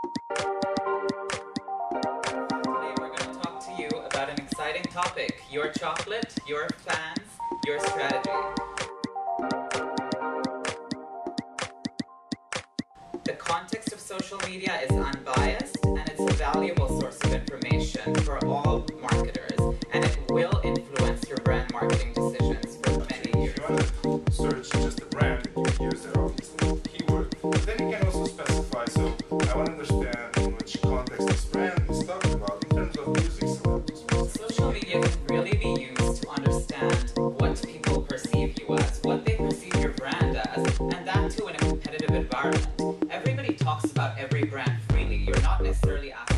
Today we're going to talk to you about an exciting topic: your chocolate, your plans, your strategy. The context of social media is unbiased and it's a valuable source of information for all marketers, and it will influence your brand marketing decisions for many years. If you want to search just the brand, you can use that obviously keyword, but then you can also specify, so I want to understand in which context this brand is talking about in terms of music celebrities. Social media can really be used to understand what people perceive you as, what they perceive your brand as, and that too in a competitive environment. Everybody talks about every brand freely. You're not necessarily asking